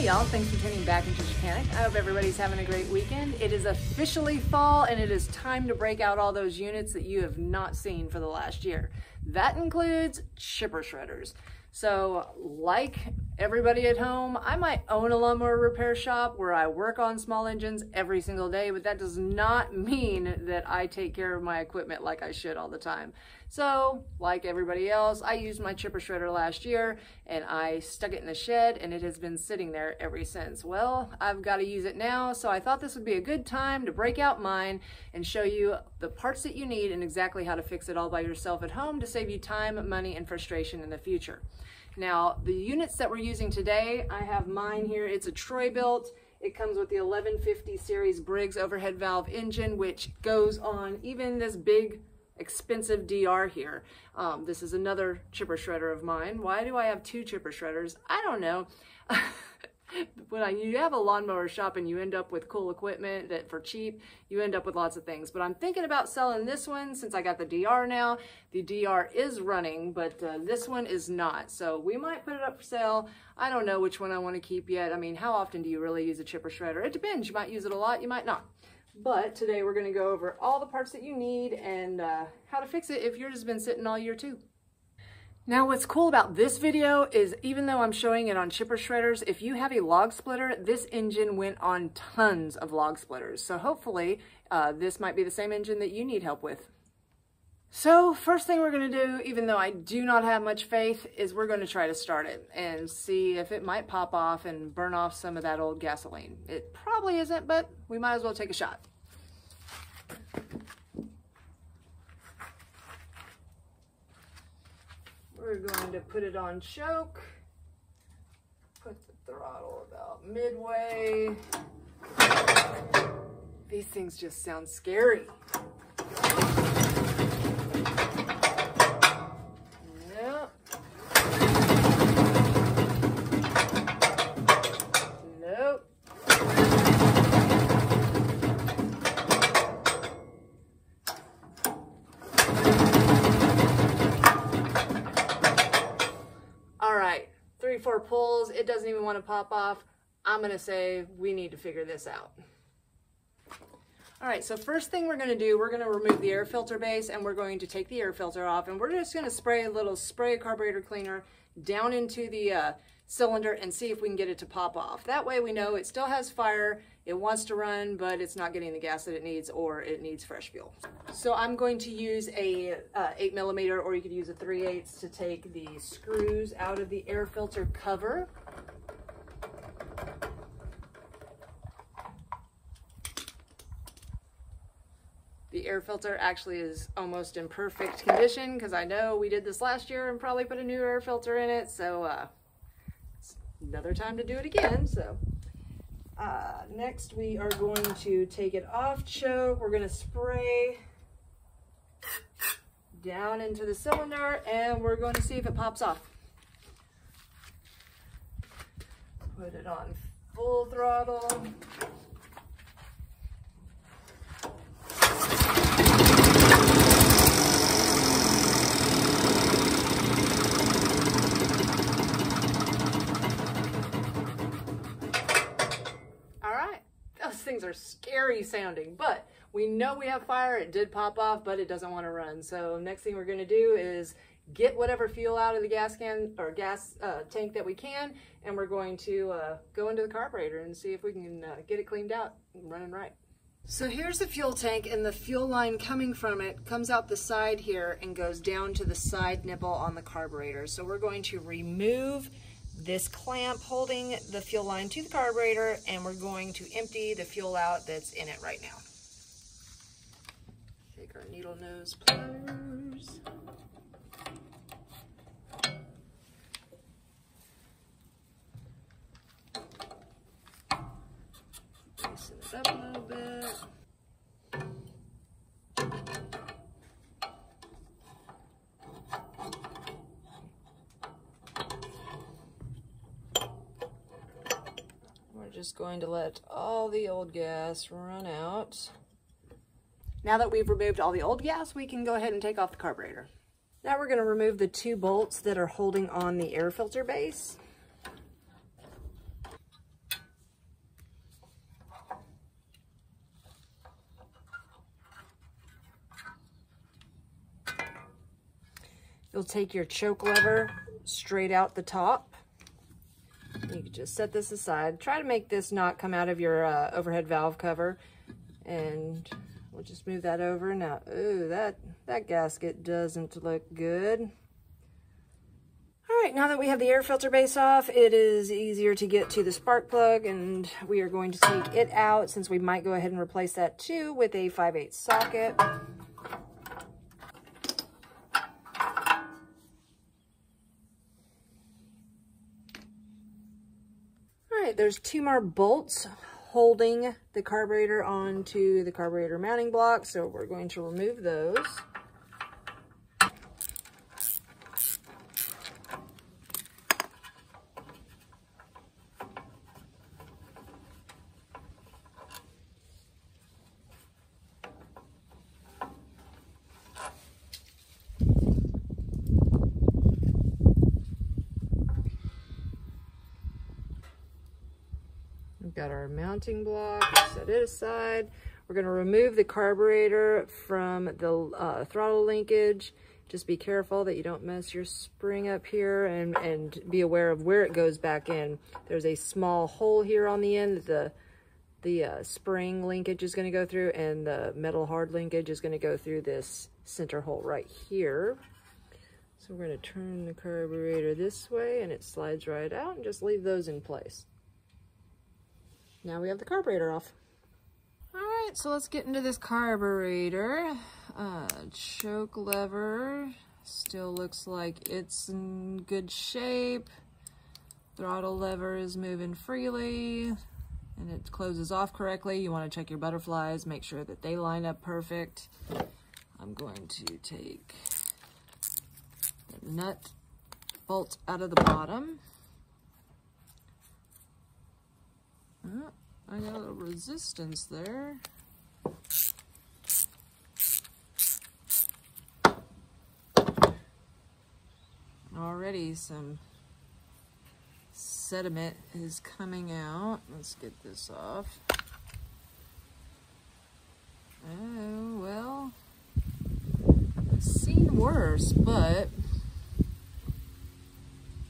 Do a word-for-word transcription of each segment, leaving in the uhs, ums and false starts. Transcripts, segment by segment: Hey y'all, thanks for tuning back into Chickanic. I hope everybody's having a great weekend. It is officially fall and it is time to break out all those units that you have not seen for the last year. That includes chipper shredders. So like everybody at home, I might own a lawnmower repair shop where I work on small engines every single day, but that does not mean that I take care of my equipment like I should all the time. So like everybody else, I used my chipper shredder last year and I stuck it in the shed and it has been sitting there ever since. Well, I've got to use it now. So I thought this would be a good time to break out mine and show you the parts that you need and exactly how to fix it all by yourself at home to save you time, money, and frustration in the future. Now, the units that we're using today, I have mine here. It's a Troy-Bilt. It comes with the eleven fifty series Briggs overhead valve engine, which goes on even this big, expensive D R here. Um, this is another chipper shredder of mine. Why do I have two chipper shredders? I don't know. When I, you have a lawnmower shop and you end up with cool equipment that for cheap, you end up with lots of things. But I'm thinking about selling this one since I got the D R now. The D R is running, but uh, this one is not. So we might put it up for sale. I don't know which one I want to keep yet. I mean, how often do you really use a chipper shredder? It depends. You might use it a lot. You might not. But today we're going to go over all the parts that you need and uh, how to fix it if yours has been sitting all year too. Now what's cool about this video is even though I'm showing it on chipper shredders, if you have a log splitter, this engine went on tons of log splitters. So hopefully uh, this might be the same engine that you need help with. So first thing we're going to do, even though I do not have much faith, is we're going to try to start it and see if it might pop off and burn off some of that old gasoline. It probably isn't, but we might as well take a shot. We're going to put it on choke, put the throttle about midway. These things just sound scary. Nope. Nope. Four pulls, it doesn't even want to pop off. I'm gonna say we need to figure this out. All right, so first thing we're gonna do, we're gonna remove the air filter base and we're going to take the air filter off and we're just gonna spray a little spray carburetor cleaner down into the uh, cylinder and see if we can get it to pop off. That way we know it still has fire, it wants to run, but it's not getting the gas that it needs or it needs fresh fuel. So I'm going to use a uh, eight millimeter, or you could use a three eighths to take the screws out of the air filter cover. The air filter actually is almost in perfect condition because I know we did this last year and probably put a new air filter in it. So uh, it's another time to do it again. So uh, next we are going to take it off choke. We're going to spray down into the cylinder and we're going to see if it pops off. Put it on full throttle. Things are scary sounding, but we know we have fire. It did pop off, but it doesn't want to run. So next thing we're going to do is get whatever fuel out of the gas can or gas uh, tank that we can, and we're going to uh, go into the carburetor and see if we can uh, get it cleaned out and running right. So here's the fuel tank, and the fuel line coming from it comes out the side here and goes down to the side nipple on the carburetor. So we're going to remove this clamp holding the fuel line to the carburetor, and we're going to empty the fuel out that's in it right now. Take our needle nose pliers. Loosen it up a little bit. Just going to let all the old gas run out. Now that we've removed all the old gas, we can go ahead and take off the carburetor. Now we're going to remove the two bolts that are holding on the air filter base. You'll take your choke lever straight out the top. You can just set this aside. Try to make this not come out of your uh, overhead valve cover. And we'll just move that over. Now, ooh, that, that gasket doesn't look good. All right, now that we have the air filter base off, it is easier to get to the spark plug, and we are going to take it out since we might go ahead and replace that too with a five eighths socket. There's two more bolts holding the carburetor onto the carburetor mounting block, so we're going to remove those. Got our mounting block, set it aside. We're going to remove the carburetor from the uh, throttle linkage. Just be careful that you don't mess your spring up here, and, and be aware of where it goes back in. There's a small hole here on the end that the, the uh, spring linkage is going to go through, and the metal hard linkage is going to go through this center hole right here. So we're going to turn the carburetor this way and it slides right out, and just leave those in place. Now we have the carburetor off. All right, so let's get into this carburetor. Uh, choke lever still looks like it's in good shape. Throttle lever is moving freely and it closes off correctly. You want to check your butterflies, make sure that they line up perfect. I'm going to take the nut bolt out of the bottom. Oh, I got a little resistance there. Already some sediment is coming out. Let's get this off. Oh, well, I've seen worse, but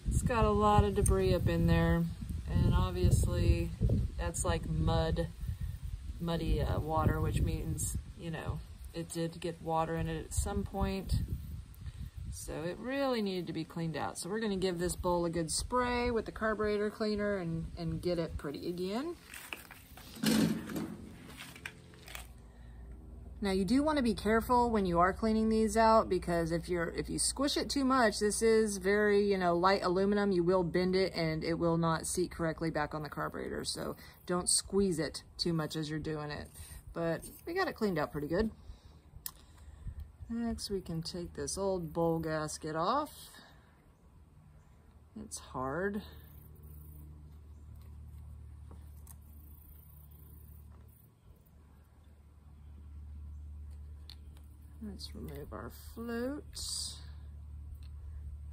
it's got a lot of debris up in there. And obviously that's like mud, muddy uh, water, which means, you know, it did get water in it at some point. So it really needed to be cleaned out. So we're gonna give this bowl a good spray with the carburetor cleaner and, and get it pretty again. Now you do want to be careful when you are cleaning these out, because if you're if you squish it too much, this is very, you know, light aluminum, you will bend it and it will not seat correctly back on the carburetor. So don't squeeze it too much as you're doing it. But we got it cleaned out pretty good. Next we can take this old bowl gasket off. It's hard. Let's remove our floats.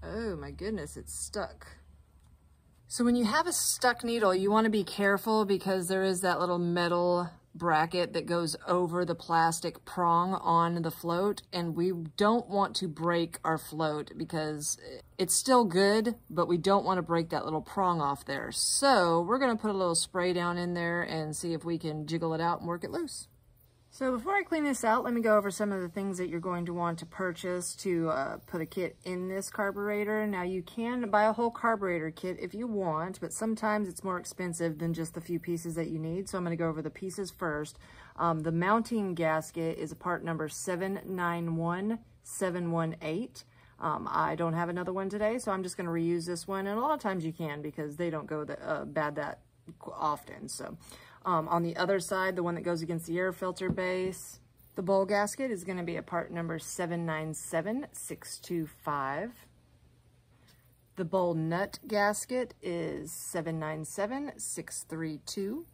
Oh my goodness, it's stuck. So when you have a stuck needle, you want to be careful because there is that little metal bracket that goes over the plastic prong on the float, and we don't want to break our float because it's still good, but we don't want to break that little prong off there. So we're going to put a little spray down in there and see if we can jiggle it out and work it loose. So before I clean this out, let me go over some of the things that you're going to want to purchase to uh, put a kit in this carburetor. Now you can buy a whole carburetor kit if you want, but sometimes it's more expensive than just the few pieces that you need. So I'm going to go over the pieces first. Um, the mounting gasket is a part number seven nine one seven one eight. Um, I don't have another one today, so I'm just going to reuse this one. And a lot of times you can, because they don't go that, uh, bad that often. So. Um, on the other side, the one that goes against the air filter base, the bowl gasket is going to be a part number seven nine seven six two five. The bowl nut gasket is seven nine seven six three two.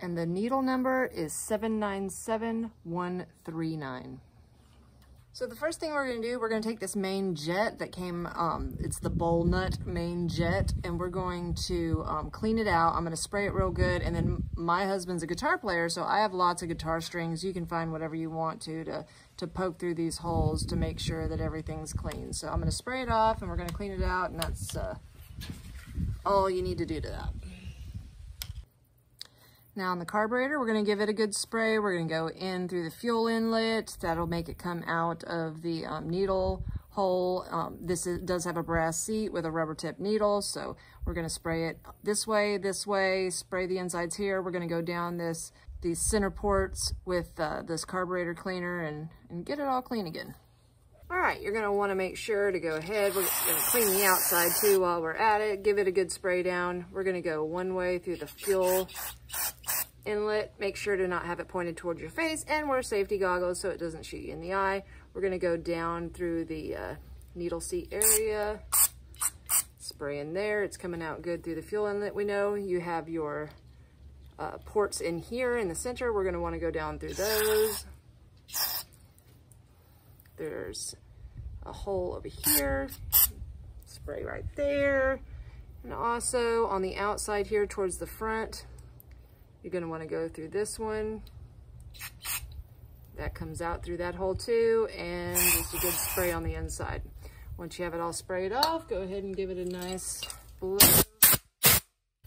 And the needle number is seven nine seven one three nine. So the first thing we're going to do, we're going to take this main jet that came, um, it's the bowl nut main jet, and we're going to um, clean it out. I'm going to spray it real good, and then my husband's a guitar player, so I have lots of guitar strings. You can find whatever you want to, to, to poke through these holes to make sure that everything's clean. So I'm going to spray it off, and we're going to clean it out, and that's uh, all you need to do to that. Now on the carburetor, we're going to give it a good spray. We're going to go in through the fuel inlet. That'll make it come out of the um, needle hole. Um, this is, does have a brass seat with a rubber tip needle, so we're going to spray it this way, this way, spray the insides here. We're going to go down this these center ports with uh, this carburetor cleaner and, and get it all clean again. All right, you're going to want to make sure to go ahead. We're going to clean the outside too while we're at it. Give it a good spray down. We're going to go one way through the fuel inlet, make sure to not have it pointed towards your face, and wear safety goggles so it doesn't shoot you in the eye. We're going to go down through the uh, needle seat area, spray in there. It's coming out good through the fuel inlet. We know you have your uh, ports in here in the center. We're going to want to go down through those. There's a hole over here, spray right there, and also on the outside here towards the front. You're going to want to go through this one. That comes out through that hole too, and just a good spray on the inside. Once you have it all sprayed off, go ahead and give it a nice blow.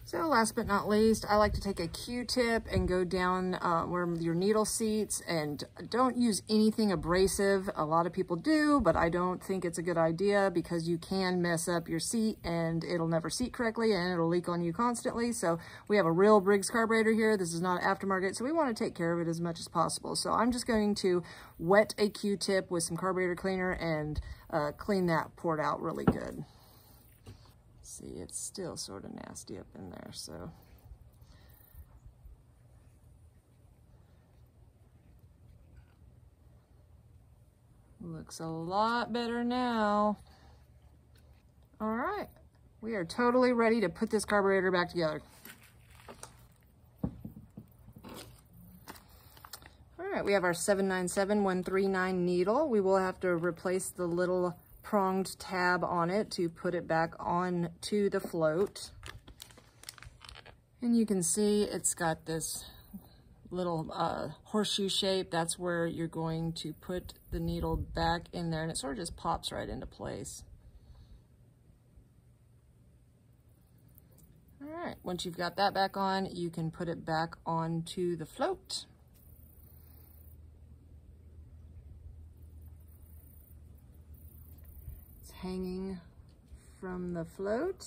So last but not least, I like to take a Q-tip and go down uh, where your needle seats, and don't use anything abrasive. A lot of people do, but I don't think it's a good idea because you can mess up your seat and it'll never seat correctly and it'll leak on you constantly. So we have a real Briggs carburetor here. This is not aftermarket, so we want to take care of it as much as possible. So I'm just going to wet a Q-tip with some carburetor cleaner and uh, clean that port out really good. See, it's still sort of nasty up in there, so. Looks a lot better now. All right, we are totally ready to put this carburetor back together. All right, we have our seven nine seven one three nine needle. We will have to replace the little pronged tab on it to put it back on to the float. And you can see it's got this little uh, horseshoe shape. That's where you're going to put the needle back in there, and it sort of just pops right into place. All right, once you've got that back on, you can put it back onto the float. Hanging from the float.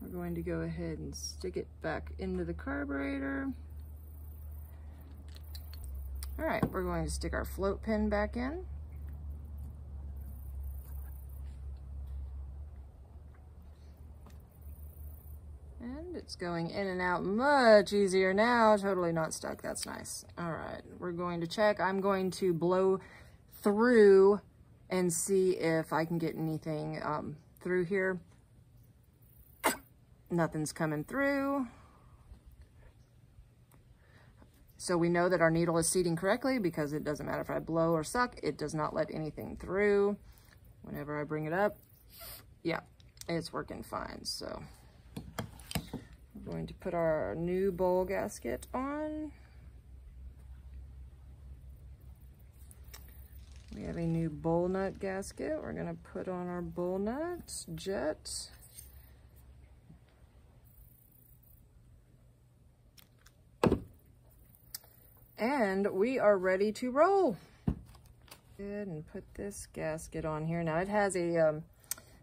We're going to go ahead and stick it back into the carburetor. All right, we're going to stick our float pin back in. And it's going in and out much easier now, totally not stuck, that's nice. All right, we're going to check. I'm going to blow through and see if I can get anything um, through here. Nothing's coming through. So we know that our needle is seating correctly because it doesn't matter if I blow or suck, it does not let anything through. Whenever I bring it up, yeah, it's working fine. So we're going to put our new bowl gasket on. We have a new bowl nut gasket. We're gonna put on our bowl nut jet. And we are ready to roll. Good, and put this gasket on here. Now it has a um,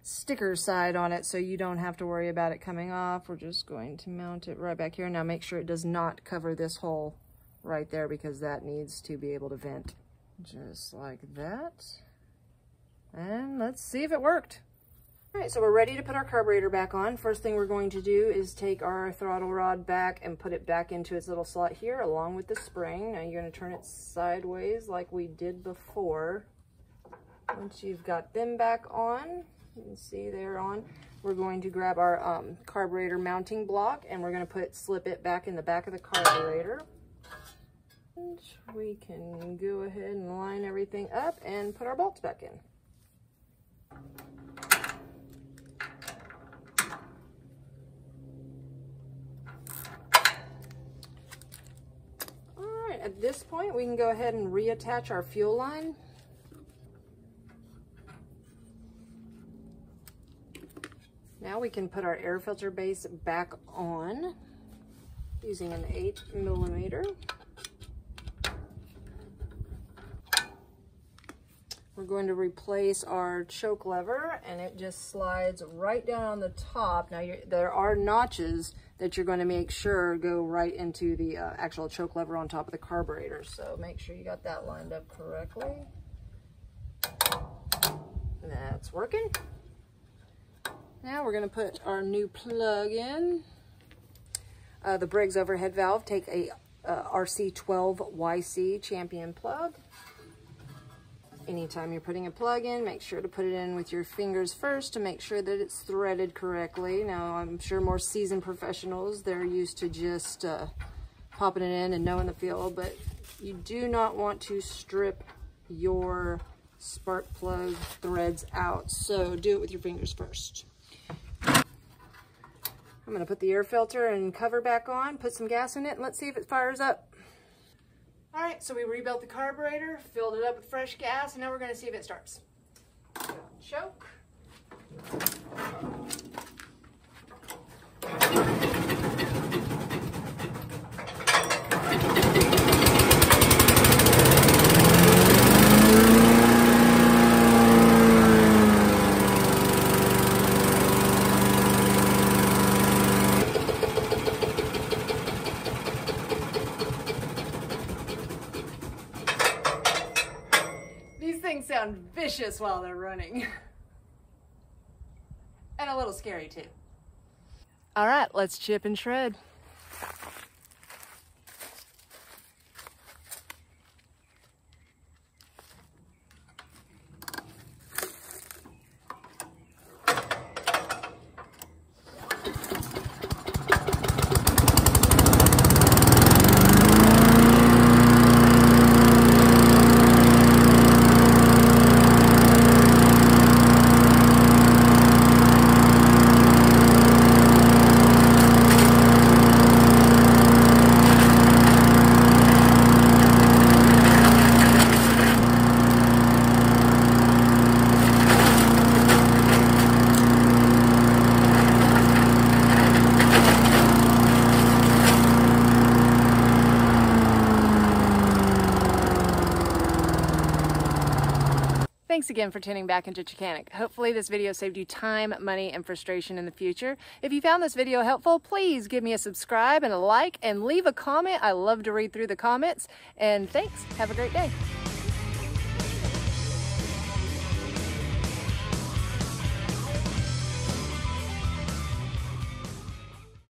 sticker side on it, so you don't have to worry about it coming off. We're just going to mount it right back here. Now make sure it does not cover this hole right there because that needs to be able to vent. Just like that. And let's see if it worked. All right, so we're ready to put our carburetor back on. First thing we're going to do is take our throttle rod back and put it back into its little slot here along with the spring. Now you're going to turn it sideways like we did before. Once you've got them back on, you can see they're on. We're going to grab our um, carburetor mounting block and we're going to put slip it back in the back of the carburetor. We can go ahead and line everything up and put our bolts back in. All right, at this point we can go ahead and reattach our fuel line. Now we can put our air filter base back on using an eight millimeter. We're going to replace our choke lever, and it just slides right down on the top. Now you're, there are notches that you're going to make sure go right into the uh, actual choke lever on top of the carburetor. So make sure you got that lined up correctly. That's working. Now we're gonna put our new plug in. Uh, the Briggs overhead valve, take a uh, R C twelve Y C Champion plug. Anytime you're putting a plug in, make sure to put it in with your fingers first to make sure that it's threaded correctly. Now I'm sure more seasoned professionals, they're used to just uh, popping it in and knowing the feel, but you do not want to strip your spark plug threads out. So do it with your fingers first. I'm gonna put the air filter and cover back on, put some gas in it, and let's see if it fires up. All right, so we rebuilt the carburetor, filled it up with fresh gas, and now we're gonna see if it starts. Choke. Sound vicious while they're running and a little scary too. All right, let's chip and shred. Thanks again for tuning back into Chickanic. Hopefully this video saved you time, money, and frustration in the future. If you found this video helpful, please give me a subscribe and a like, and leave a comment. I love to read through the comments. And thanks. Have a great day.